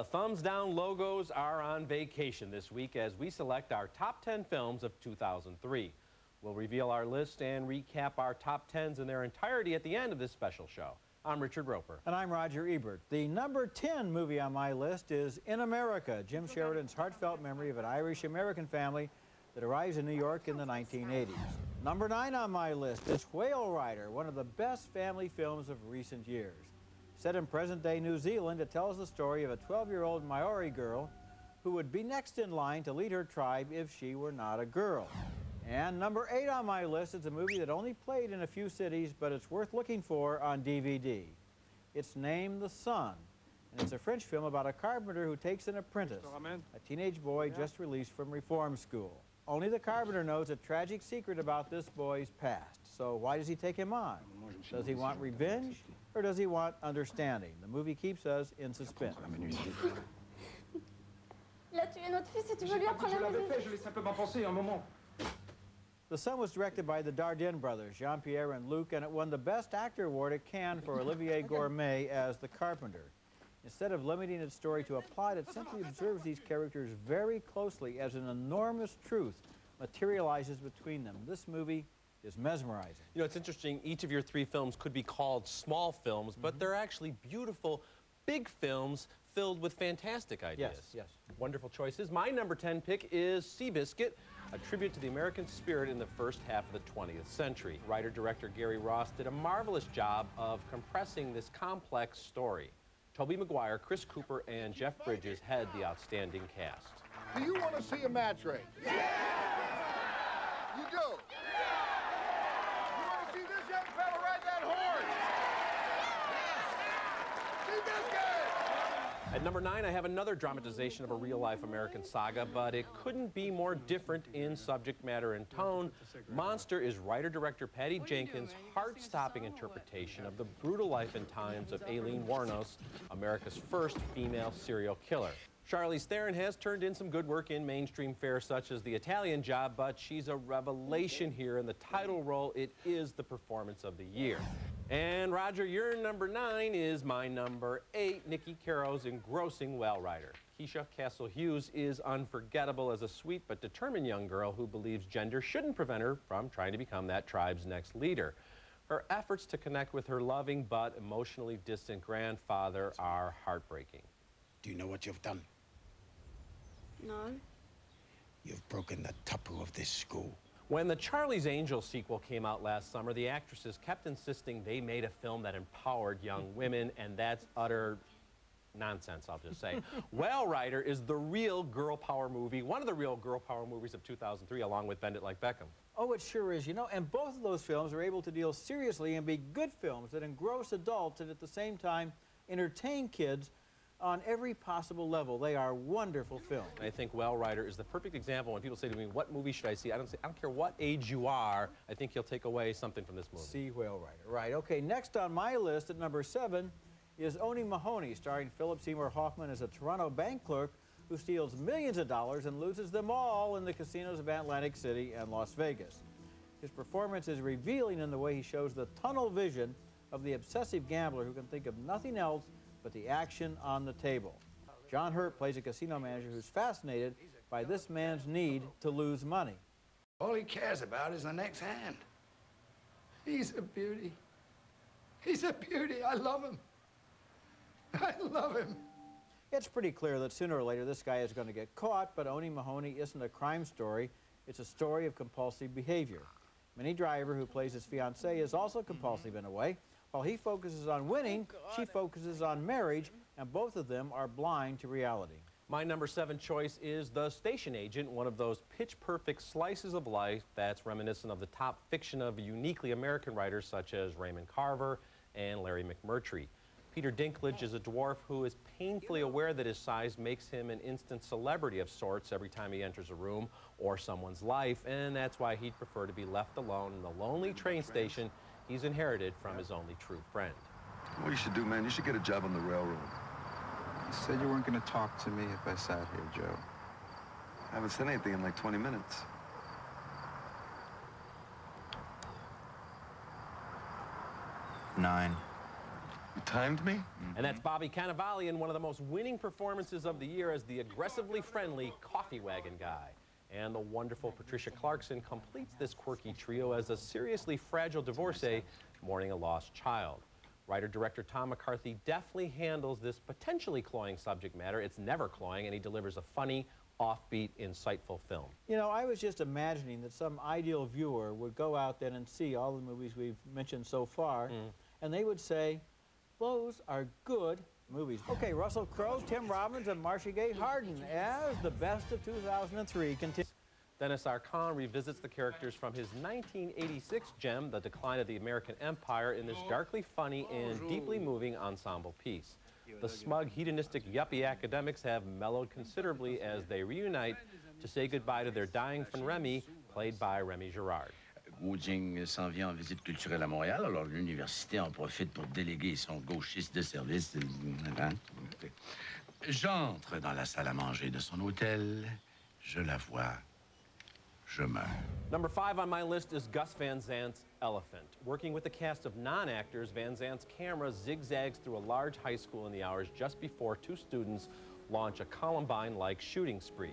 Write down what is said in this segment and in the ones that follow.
The thumbs down logos are on vacation this week as we select our top 10 films of 2003. We'll reveal our list and recap our top 10s in their entirety at the end of this special show. I'm Richard Roeper. And I'm Roger Ebert. The number 10 movie on my list is In America, Jim Sheridan's heartfelt memory of an Irish-American family that arrives in New York in the 1980s. Number 9 on my list is Whale Rider, one of the best family films of recent years. Set in present-day New Zealand, it tells the story of a 12-year-old Maori girl who would be next in line to lead her tribe if she were not a girl. And number 8 on my list is a movie that only played in a few cities, but it's worth looking for on DVD. It's named The Son, and it's a French film about a carpenter who takes an apprentice, a teenage boy just released from reform school. Only the carpenter knows a tragic secret about this boy's past. So why does he take him on? Does he want revenge? Or does he want understanding? The movie keeps us in suspense. The Son was directed by the Dardenne Brothers, Jean-Pierre and Luc, and it won the Best Actor Award at Cannes for Olivier Gourmet as the Carpenter. Instead of limiting its story to a plot, it simply observes these characters very closely as an enormous truth materializes between them. This movie is mesmerizing. You know, it's interesting, each of your three films could be called small films, but they're actually beautiful, big films filled with fantastic ideas. Yes, yes. Wonderful choices. My number 10 pick is Seabiscuit, a tribute to the American spirit in the first half of the 20th century. Writer-director Gary Ross did a marvelous job of compressing this complex story. Tobey Maguire, Chris Cooper, and Jeff Bridges had the outstanding cast. Do you want to see a match race? Yeah! You do? Yeah! At number 9, I have another dramatization of a real-life American saga, but it couldn't be more different in subject matter and tone. Monster is writer-director Patty Jenkins' heart-stopping interpretation of the brutal life and times of Aileen Wuornos, America's first female serial killer. Charlize Theron has turned in some good work in mainstream fare such as The Italian Job, but she's a revelation here in the title role. It is the performance of the year. And Roger, your number 9 is my number 8, Nikki Caro's engrossing Whale Rider. Keisha Castle Hughes is unforgettable as a sweet but determined young girl who believes gender shouldn't prevent her from trying to become that tribe's next leader. Her efforts to connect with her loving but emotionally distant grandfather are heartbreaking. Do you know what you've done? No. You've broken the tapu of this school. When the Charlie's Angels sequel came out last summer, the actresses kept insisting they made a film that empowered young women, and that's utter nonsense, I'll just say. Whale Rider is the real girl power movie, one of the real girl power movies of 2003, along with Bend It Like Beckham. Oh, it sure is, you know, and both of those films are able to deal seriously and be good films that engross adults and at the same time entertain kids on every possible level. They are wonderful films. I think Whale Rider is the perfect example when people say to me, what movie should I see? I don't care what age you are, I think you'll take away something from this movie. See Whale Rider, right. Okay, next on my list at number 7 is Owning Mahowny, starring Philip Seymour Hoffman as a Toronto bank clerk who steals millions of dollars and loses them all in the casinos of Atlantic City and Las Vegas. His performance is revealing in the way he shows the tunnel vision of the obsessive gambler who can think of nothing else but the action on the table. John Hurt plays a casino manager who's fascinated by this man's need to lose money. All he cares about is the next hand. He's a beauty. He's a beauty. I love him. I love him. It's pretty clear that sooner or later this guy is going to get caught, but Owning Mahowny isn't a crime story. It's a story of compulsive behavior. Minnie Driver, who plays his fiancée, is also compulsive in a way. While he focuses on winning, she focuses on marriage, and both of them are blind to reality. My number 7 choice is The Station Agent, one of those pitch-perfect slices of life that's reminiscent of the top fiction of uniquely American writers such as Raymond Carver and Larry McMurtry. Peter Dinklage is a dwarf who is painfully aware that his size makes him an instant celebrity of sorts every time he enters a room or someone's life, and that's why he'd prefer to be left alone in the lonely train station he's inherited from his only true friend. What you should do, man, you should get a job on the railroad. You said you weren't going to talk to me if I sat here, Joe. I haven't said anything in like 20 minutes. 9. You timed me? Mm-hmm. And that's Bobby Cannavale in one of the most winning performances of the year as the aggressively friendly coffee wagon guy. And the wonderful Patricia Clarkson completes this quirky trio as a seriously fragile divorcee mourning a lost child. Writer-director Tom McCarthy deftly handles this potentially cloying subject matter. It's never cloying, and he delivers a funny, offbeat, insightful film. You know, I was just imagining that some ideal viewer would go out then and see all the movies we've mentioned so far, and they would say, those are good movies. Okay, Russell Crowe, Tim Robbins, and Marcia Gay Harden as the best of 2003 continue. Dennis Arcand revisits the characters from his 1986 gem, The Decline of the American Empire, in this darkly funny and deeply moving ensemble piece. The smug, hedonistic, yuppie academics have mellowed considerably as they reunite to say goodbye to their dying friend Remy, played by Remy Girard. Wu Jing s'en vient en visite culturelle à Montréal, alors l'université en profite pour déléguer son gauchiste de service. J'entre dans la salle à manger de son hôtel, je la vois. Number 5 on my list is Gus Van Sant's Elephant. Working with a cast of non-actors, Van Sant's camera zigzags through a large high school in the hours just before two students launch a Columbine-like shooting spree.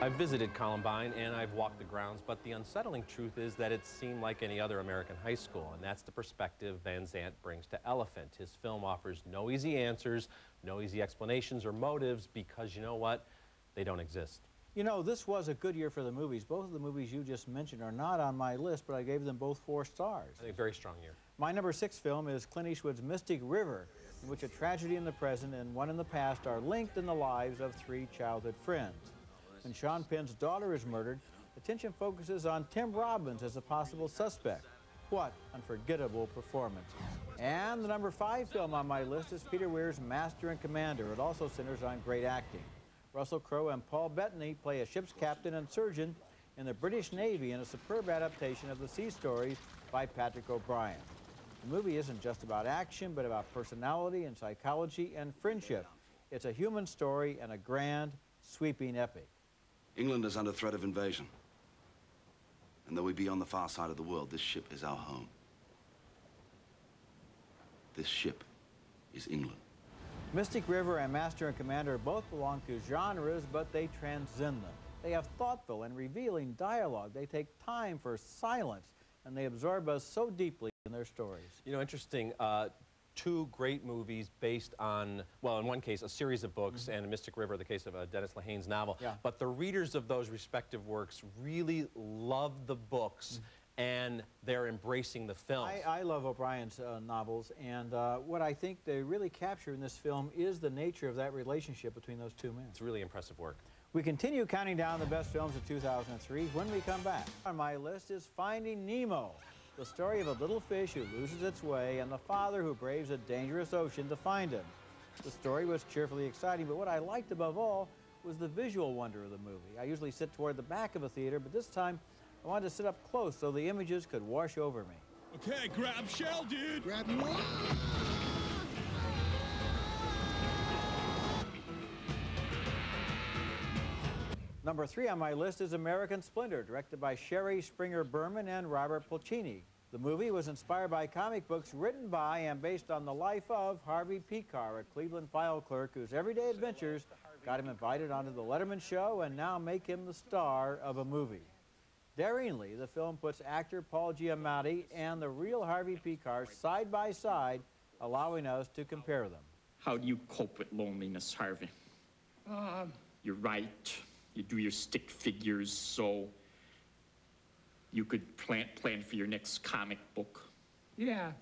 I've visited Columbine and I've walked the grounds, but the unsettling truth is that it seemed like any other American high school, and that's the perspective Van Sant brings to Elephant. His film offers no easy answers, no easy explanations or motives, because you know what? They don't exist. You know, this was a good year for the movies. Both of the movies you just mentioned are not on my list, but I gave them both 4 stars. I think a very strong year. My number 6 film is Clint Eastwood's Mystic River, in which a tragedy in the present and one in the past are linked in the lives of 3 childhood friends. When Sean Penn's daughter is murdered, attention focuses on Tim Robbins as a possible suspect. What unforgettable performance. And the number 5 film on my list is Peter Weir's Master and Commander. It also centers on great acting. Russell Crowe and Paul Bettany play a ship's captain and surgeon in the British Navy in a superb adaptation of The Sea Stories by Patrick O'Brien. The movie isn't just about action, but about personality and psychology and friendship. It's a human story and a grand, sweeping epic. England is under threat of invasion. And though we be on the far side of the world, this ship is our home. This ship is England. Mystic River and Master and Commander both belong to genres, but they transcend them. They have thoughtful and revealing dialogue. They take time for silence, and they absorb us so deeply in their stories. You know, interesting. 2 great movies based on, well, in one case, a series of books, and in Mystic River, the case of Dennis Lehane's novel. Yeah. But the readers of those respective works really love the books, and they're embracing the film. I love O'Brien's novels, and what I think they really capture in this film is the nature of that relationship between those 2 men. It's really impressive work. We continue counting down the best films of 2003 when we come back. On my list is Finding Nemo. The story of a little fish who loses its way and the father who braves a dangerous ocean to find him. The story was cheerfully exciting, but what I liked above all was the visual wonder of the movie. I usually sit toward the back of a theater, but this time I wanted to sit up close so the images could wash over me. Okay, grab shell, dude. Grab more. Number 3 on my list is American Splendor, directed by Sherry Springer Berman and Robert Pulcini. The movie was inspired by comic books written by and based on the life of Harvey Pekar, a Cleveland file clerk whose everyday adventures got him invited onto the Letterman show and now make him the star of a movie. Daringly, the film puts actor Paul Giamatti and the real Harvey Pekar side by side, allowing us to compare them. How do you cope with loneliness, Harvey? You're right. You do your stick figures so you could plan for your next comic book. Yeah.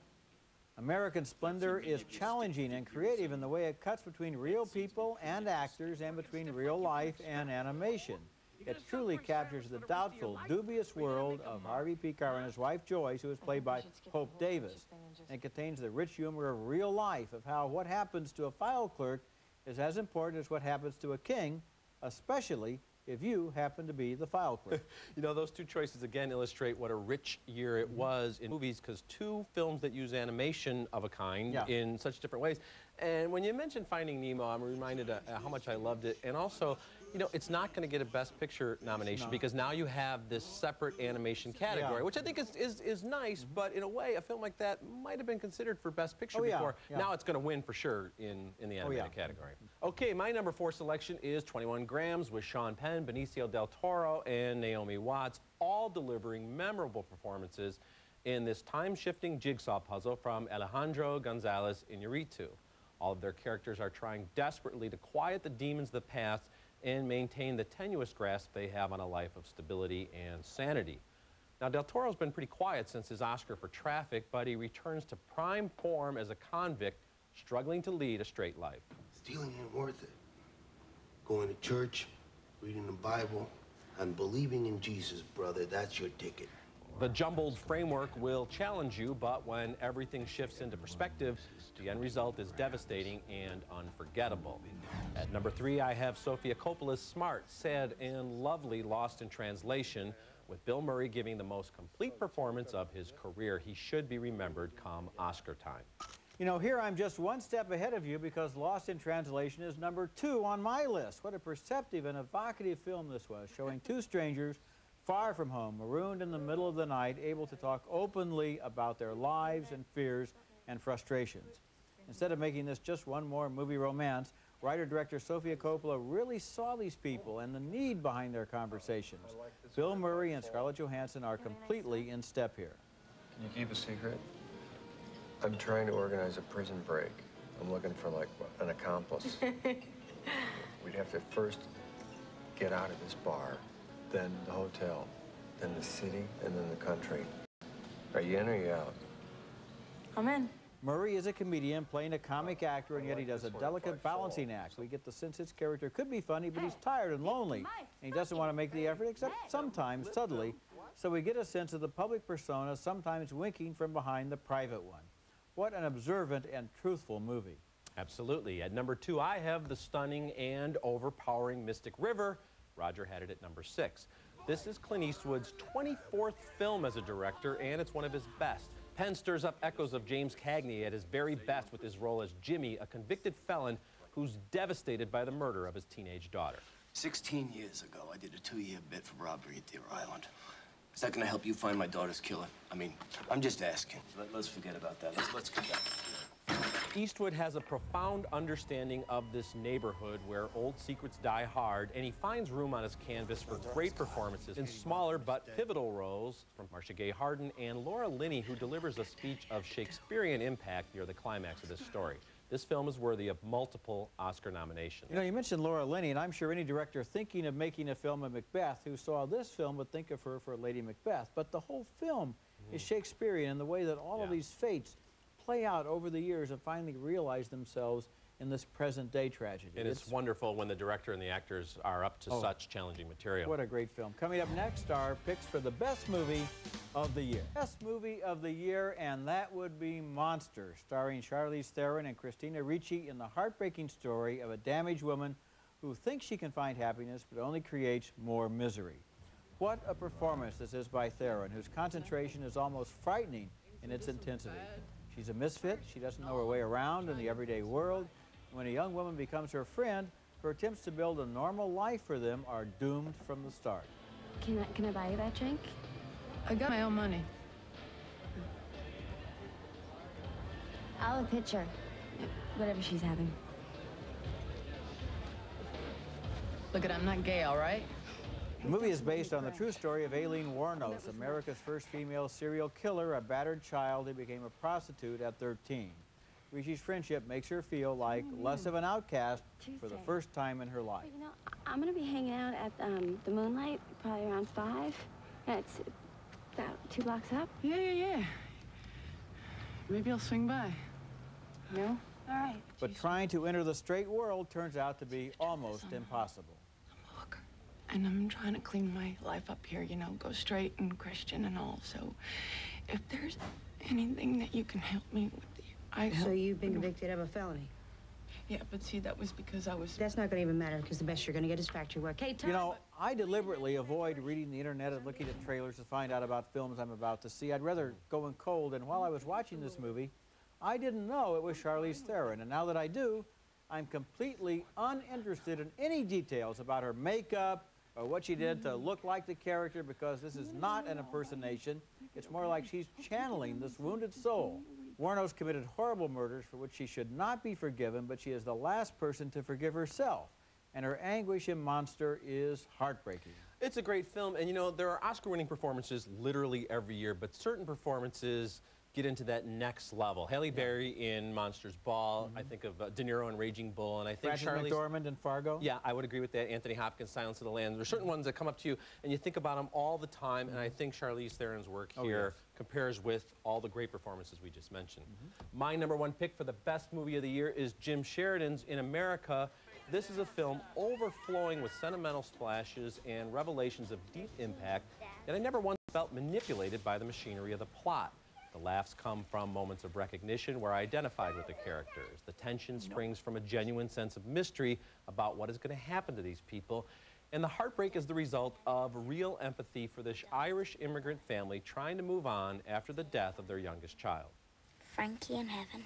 American Splendor is challenging and creative in the way it cuts between real people and actors and between real life and animation. It truly captures the doubtful, dubious world of Harvey Pekar and his wife Joyce, who is played by Hope Davis, and contains the rich humor of real life, of how what happens to a file clerk is as important as what happens to a king, especially if you happen to be the file clerk. You know, those 2 choices again illustrate what a rich year it was in movies, because 2 films that use animation of a kind in such different ways. And when you mention Finding Nemo, I'm reminded of how much I loved it. And also, you know, it's not going to get a Best Picture nomination because now you have this separate animation category, which I think is nice, but in a way, a film like that might have been considered for Best Picture before. Now it's going to win for sure in the animated category. Okay, my number 4 selection is 21 Grams with Sean Penn, Benicio Del Toro, and Naomi Watts, all delivering memorable performances in this time-shifting jigsaw puzzle from Alejandro González Iñárritu. All of their characters are trying desperately to quiet the demons of the past and maintain the tenuous grasp they have on a life of stability and sanity. Now, Del Toro's been pretty quiet since his Oscar for Traffic, but he returns to prime form as a convict struggling to lead a straight life. Stealing ain't worth it. Going to church, reading the Bible, and believing in Jesus, brother, that's your ticket. The jumbled framework will challenge you, but when everything shifts into perspective, the end result is devastating and unforgettable. At number 3, I have Sofia Coppola's smart, sad, and lovely Lost in Translation, with Bill Murray giving the most complete performance of his career. He should be remembered come Oscar time. You know, here I'm just one step ahead of you because Lost in Translation is number 2 on my list. What a perceptive and evocative film this was, showing two strangers far from home, marooned in the middle of the night, able to talk openly about their lives and fears and frustrations. Instead of making this just one more movie romance, writer-director Sofia Coppola really saw these people and the need behind their conversations. Bill Murray and Scarlett Johansson are completely in step here. Can you keep a secret? I'm trying to organize a prison break. I'm looking for, like, an accomplice. We'd have to first get out of this bar, then the hotel, then the city, and then the country. Are you in or are you out? I'm in. Murray is a comedian playing a comic actor, and yet he does a delicate balancing act. We get the sense his character could be funny, but he's tired and lonely, and he doesn't want to make the effort, except sometimes subtly. So we get a sense of the public persona, sometimes winking from behind the private one. What an observant and truthful movie. Absolutely. At number 2, I have the stunning and overpowering Mystic River. Roger had it at number 6. This is Clint Eastwood's 24th film as a director, and it's one of his best. Penn stirs up echoes of James Cagney at his very best with his role as Jimmy, a convicted felon who's devastated by the murder of his teenage daughter. 16 years ago, I did a 2-year bit for robbery at Deer Island. Is that gonna help you find my daughter's killer? I mean, I'm just asking. Let's forget about that. Let's get back. Eastwood has a profound understanding of this neighborhood where old secrets die hard, and he finds room on his canvas for great performances in smaller but pivotal roles from Marcia Gay Harden and Laura Linney, who delivers a speech of Shakespearean impact near the climax of this story. This film is worthy of multiple Oscar nominations. You know, you mentioned Laura Linney, and I'm sure any director thinking of making a film of Macbeth who saw this film would think of her for Lady Macbeth, but the whole film is Shakespearean in the way that all of these fates play out over the years and finally realize themselves in this present-day tragedy. And it's wonderful when the director and the actors are up to such challenging material. What a great film. Coming up next are picks for the best movie of the year. Best movie of the year, and that would be Monster, starring Charlize Theron and Christina Ricci in the heartbreaking story of a damaged woman who thinks she can find happiness but only creates more misery. What a performance this is by Theron, whose concentration is almost frightening in its intensity. She's a misfit, she doesn't know her way around in the everyday world. When a young woman becomes her friend, her attempts to build a normal life for them are doomed from the start. Can I buy you that drink? I got my own money. I'll have a pitcher, whatever she's having. Look at, I'm not gay, all right? The movie is based on the true story of Aileen Wuornos, America's first female serial killer, a battered child who became a prostitute at 13. Ricci's friendship makes her feel like less of an outcast for the first time in her life. You know, I'm going to be hanging out at the Moonlight, probably around 5. Yeah, it's about 2 blocks up. Yeah. Maybe I'll swing by. No? All right. But trying to enter the straight world turns out to be almost impossible. And I'm trying to clean my life up here, you know, go straight and Christian and all. So if there's anything that you can help me with, So you've been convicted of a felony? Yeah, but see, that was because I was... That's not going to even matter, because the best you're going to get is factory work. Hey, Tom, you know, I deliberately avoid reading the internet and looking at trailers to find out about films I'm about to see. I'd rather go in cold, and while I was watching this movie, I didn't know it was Charlize Theron, and now that I do, I'm completely uninterested in any details about her makeup or what she did to look like the character, because this is not an impersonation. It's more like she's channeling this wounded soul. Wuornos committed horrible murders for which she should not be forgiven, but she is the last person to forgive herself, and her anguish in Monster is heartbreaking. It's a great film, and you know, there are Oscar-winning performances literally every year, but certain performances get into that next level. Halle Berry in Monsters Ball. I think of De Niro in Raging Bull, and I think Frances McDormand in Fargo. Yeah, I would agree with that. Anthony Hopkins, Silence of the Lambs. There are certain ones that come up to you, and you think about them all the time. And I think Charlize Theron's work here compares with all the great performances we just mentioned. My number one pick for the best movie of the year is Jim Sheridan's In America. This is a film overflowing with sentimental splashes and revelations of deep impact that I never once felt manipulated by the machinery of the plot. The laughs come from moments of recognition where I identified with the characters. The tension springs from a genuine sense of mystery about what is going to happen to these people. And the heartbreak is the result of real empathy for this Irish immigrant family trying to move on after the death of their youngest child. Frankie in heaven.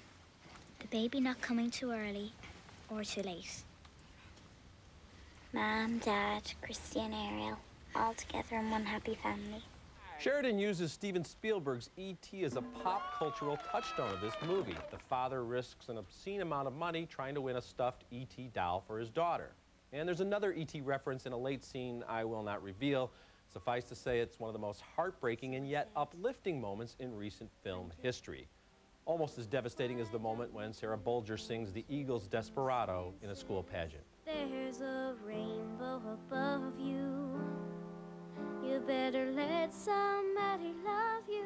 The baby not coming too early or too late. Mom, Dad, Christy and Ariel, all together in one happy family. Sheridan uses Steven Spielberg's E.T. as a pop cultural touchstone of this movie. The father risks an obscene amount of money trying to win a stuffed E.T. doll for his daughter. And there's another E.T. reference in a late scene I will not reveal. Suffice to say, it's one of the most heartbreaking and yet uplifting moments in recent film history. Almost as devastating as the moment when Sarah Bolger sings the Eagles' Desperado in a school pageant. There's a rainbow above you. You better let somebody love you.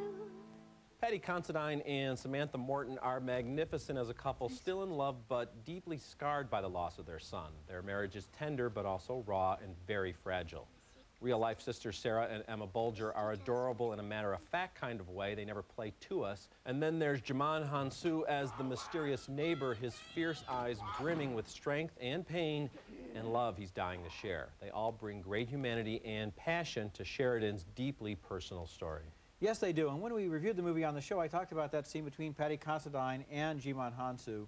Paddy Considine and Samantha Morton are magnificent as a couple, still in love but deeply scarred by the loss of their son. Their marriage is tender but also raw and very fragile. Real-life sisters Sarah and Emma Bolger are adorable in a matter-of-fact kind of way. They never play to us. And then there's Djimon Hounsou as the mysterious neighbor, his fierce eyes brimming with strength and pain and love he's dying to share. They all bring great humanity and passion to Sheridan's deeply personal story. Yes, they do. And when we reviewed the movie on the show, I talked about that scene between Paddy Considine and Djimon Hounsou,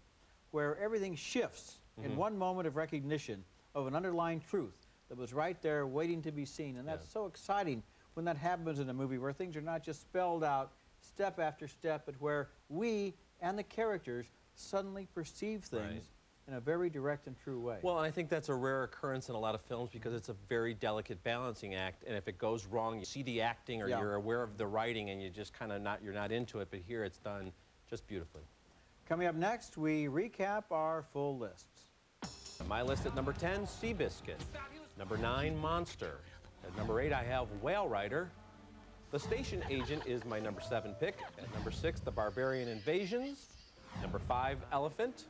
where everything shifts in one moment of recognition of an underlying truth that was right there waiting to be seen. And that's so exciting when that happens in a movie where things are not just spelled out step after step, but where we and the characters suddenly perceive things in a very direct and true way. Well, I think that's a rare occurrence in a lot of films because it's a very delicate balancing act, and if it goes wrong, you see the acting or you're aware of the writing and you just kind of not, you're not into it, but here it's done just beautifully. Coming up next, we recap our full lists. My list at number 10, Seabiscuit. Number 9, Monster. At number 8, I have Whale Rider. The Station Agent is my number 7 pick. At number 6, The Barbarian Invasions. Number 5, Elephant.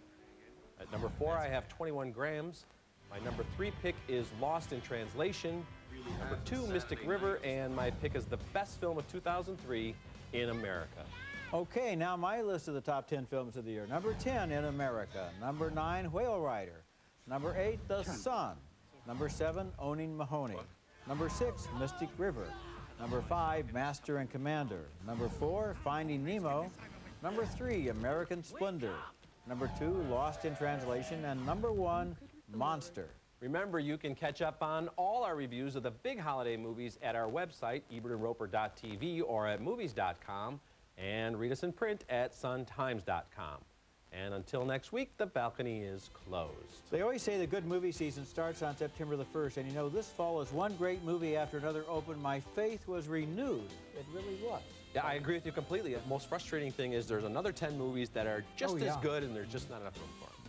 At number 4, I have 21 Grams. My number 3 pick is Lost in Translation. Number 2, Mystic River. And my pick is the best film of 2003, In America. Okay, now my list of the top 10 films of the year. Number 10, In America. Number 9, Whale Rider. Number 8, The Son. Number 7, Owning Mahowny. Number 6, Mystic River. Number 5, Master and Commander. Number 4, Finding Nemo. Number 3, American Splendor. Number 2, Lost in Translation. And number 1, Monster. Remember, you can catch up on all our reviews of the big holiday movies at our website, ebertandroeper.tv, or at movies.com, and read us in print at suntimes.com. And until next week, the balcony is closed. They always say the good movie season starts on September the 1st, and you know, this fall is one great movie after another opened. My faith was renewed. It really was. Yeah, I agree with you completely. The most frustrating thing is there's another 10 movies that are just as good, and there's just not enough room for them.